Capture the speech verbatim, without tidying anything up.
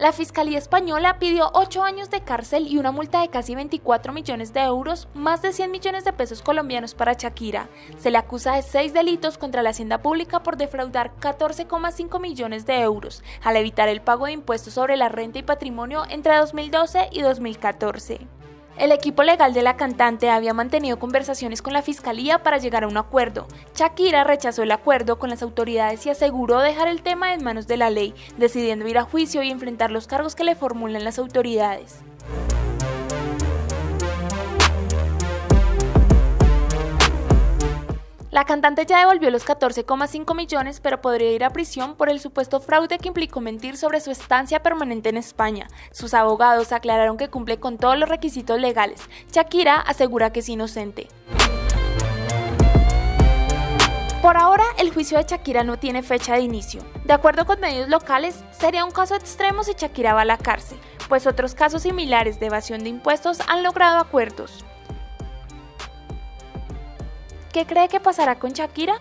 La Fiscalía Española pidió ocho años de cárcel y una multa de casi veinticuatro millones de euros, más de cien millones de pesos colombianos para Shakira. Se le acusa de seis delitos contra la hacienda pública por defraudar catorce coma cinco millones de euros, al evitar el pago de impuestos sobre la renta y patrimonio entre dos mil doce y dos mil catorce. El equipo legal de la cantante había mantenido conversaciones con la fiscalía para llegar a un acuerdo. Shakira rechazó el acuerdo con las autoridades y aseguró dejar el tema en manos de la ley, decidiendo ir a juicio y enfrentar los cargos que le formulan las autoridades. La cantante ya devolvió los catorce coma cinco millones, pero podría ir a prisión por el supuesto fraude que implicó mentir sobre su estancia permanente en España. Sus abogados aclararon que cumple con todos los requisitos legales. Shakira asegura que es inocente. Por ahora, el juicio de Shakira no tiene fecha de inicio. De acuerdo con medios locales, sería un caso extremo si Shakira va a la cárcel, pues otros casos similares de evasión de impuestos han logrado acuerdos. ¿Qué cree que pasará con Shakira?